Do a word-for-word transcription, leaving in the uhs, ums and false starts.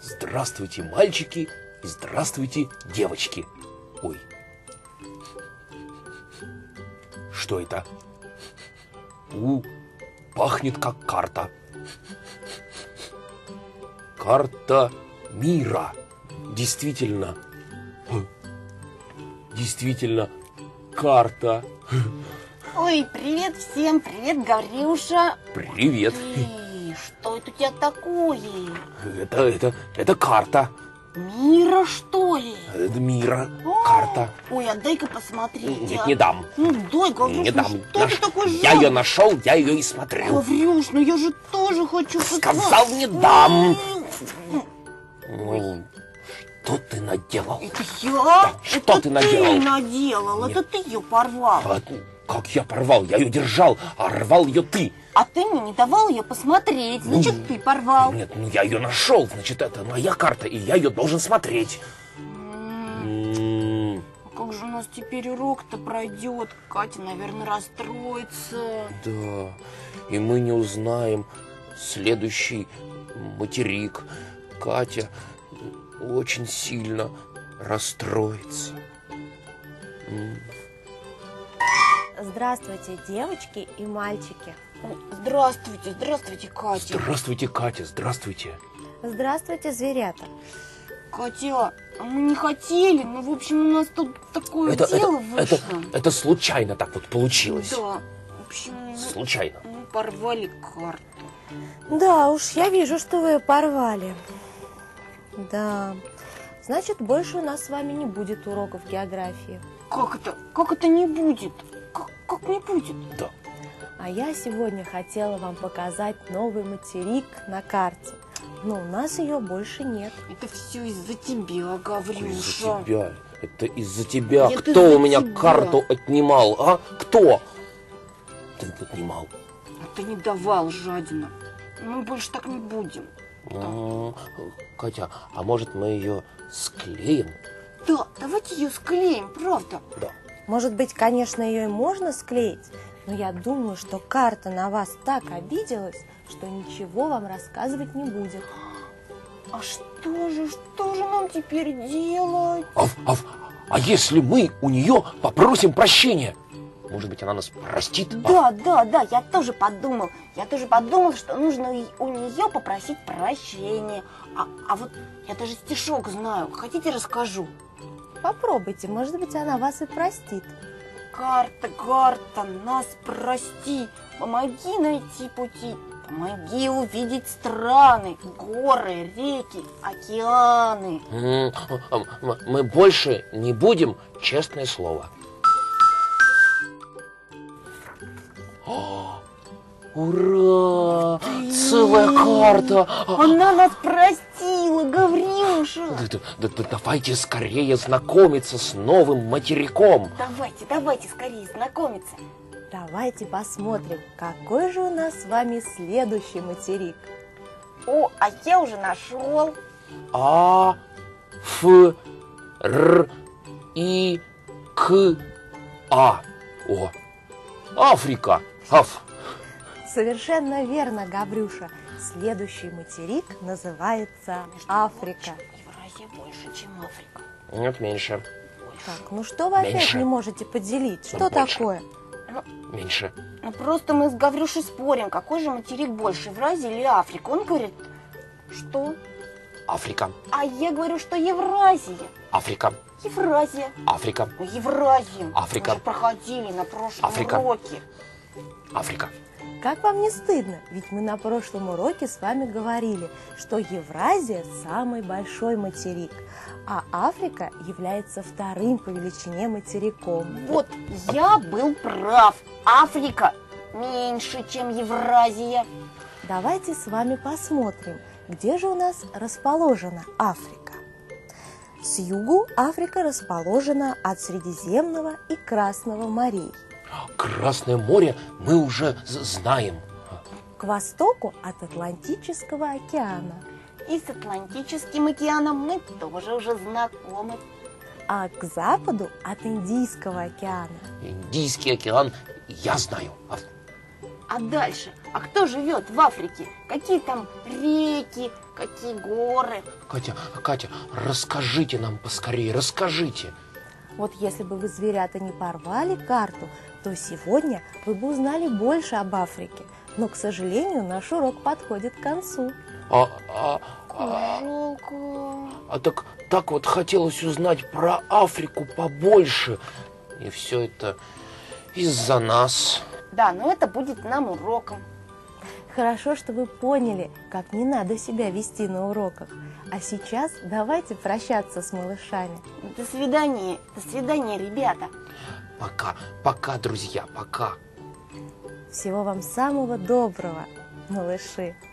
Здравствуйте, мальчики, и здравствуйте, девочки. Ой. Что это? У, пахнет как карта. Карта мира. Действительно. Действительно. Карта. Ой, привет всем. Привет, Гаврюша. Привет. Ой, что это у тебя такое? Это, это, это карта. Мира, что ли? Это мира. О, карта. Ой, а дай-ка посмотреть. Нет, а... не дам. Ну, дай, Гаврюш, не ну, дам. Что Наш... ты такой жал? Я ее нашел, я ее и смотрел. Гаврюш, ну я же тоже хочу посмотреть. Сказал, не дам. Ой. Что ты наделал? Это я? Да, что это ты наделал? Ты наделал, Нет. это ты ее порвал. А, как я порвал? Я ее держал, а рвал ее ты. А ты мне не давал ее посмотреть, значит, ну, ты порвал. Нет, ну я ее нашел, значит, это моя карта, и я ее должен смотреть. М-м-м. А как же у нас теперь урок-то пройдет? Катя, наверное, расстроится. Да, и мы не узнаем следующий материк. Катя... очень сильно расстроится. Здравствуйте, девочки и мальчики. Здравствуйте, здравствуйте, Катя. Здравствуйте, Катя, здравствуйте. Здравствуйте, зверята. Катя, мы не хотели, но, в общем, у нас тут такое это, дело это, вышло. Это, это случайно так вот получилось. Да, в общем, случайно. Мы порвали карту. Да уж, я вижу, что вы порвали. Да, значит, больше у нас с вами не будет уроков географии. Как это? Как это не будет? Как, как не будет? Да. А я сегодня хотела вам показать новый материк на карте, но у нас ее больше нет. Это все из-за тебя, Гаврюша. Из-за тебя? Это из-за тебя? Нет, кто у меня тебя. Карту отнимал, а? Кто? Ты отнимал. А ты не давал, жадина. Мы больше так не будем. Да. Катя, а может мы ее склеим? Да, давайте ее склеим, правда? Да. Может быть, конечно, ее и можно склеить, но я думаю, что карта на вас так обиделась, что ничего вам рассказывать не будет. А что же, что же нам теперь делать? Аф, аф, а если мы у нее попросим прощения? Может быть, она нас простит? Да, а? да, да, я тоже подумал. Я тоже подумал, что нужно у нее попросить прощения. А, а вот я даже стишок знаю. Хотите, расскажу? Попробуйте, может быть, она вас и простит. Карта, карта, нас прости. Помоги найти пути. Помоги увидеть страны, горы, реки, океаны. Мы больше не будем, честное слово. Ура! Целая карта! Она нас простила, Гаврюша! Да, да, да, давайте скорее знакомиться с новым материком! Давайте, давайте скорее знакомиться! Давайте посмотрим, какой же у нас с вами следующий материк. О, а я уже нашел! А, Ф, Р, И, К, А. О, Африка! Аф. Совершенно верно, Гаврюша. Следующий материк называется Африка. Евразия больше, чем Африка. Нет, меньше. Так, ну что вы опять не можете поделить? Что такое? Меньше. Ну просто мы с Гаврюшей спорим, какой же материк больше, Евразия или Африка? Он говорит, что? Африка. А я говорю, что Евразия. Африка. Евразия. Африка. Евразия. Африка. Мы же проходили на прошлом уроке. Африка. Как вам не стыдно? Ведь мы на прошлом уроке с вами говорили, что Евразия – самый большой материк, а Африка является вторым по величине материком. Вот я был прав. Африка меньше, чем Евразия. Давайте с вами посмотрим, где же у нас расположена Африка. С югу Африка расположена от Средиземного и Красного морей. Красное море мы уже знаем. К востоку от Атлантического океана. И с Атлантическим океаном мы тоже уже знакомы. А к западу от Индийского океана. Индийский океан я знаю. А дальше А кто живет в Африке? Какие там реки, какие горы? Катя, Катя, расскажите нам поскорее, расскажите. Вот если бы вы, зверята, не порвали карту, то сегодня вы бы узнали больше об Африке. Но, к сожалению, наш урок подходит к концу. А, а, а, а так, так вот хотелось узнать про Африку побольше. И все это из-за нас. Да, но это будет нам уроком. Хорошо, что вы поняли, как не надо себя вести на уроках. А сейчас давайте прощаться с малышами. До свидания, до свидания, ребята. Пока, пока, друзья, пока. Всего вам самого доброго, малыши.